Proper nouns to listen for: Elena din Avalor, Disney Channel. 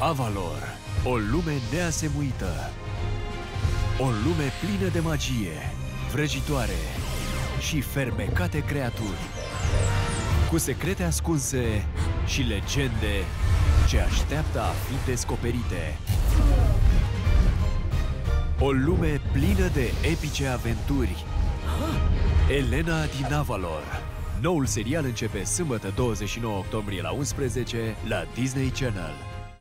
Avalor, o lume neasemuită. O lume plină de magie, vrăjitoare și fermecate creaturi, cu secrete ascunse și legende ce așteaptă a fi descoperite. O lume plină de epice aventuri. Elena din Avalor. Noul serial începe sâmbătă 29 octombrie la 11 la Disney Channel.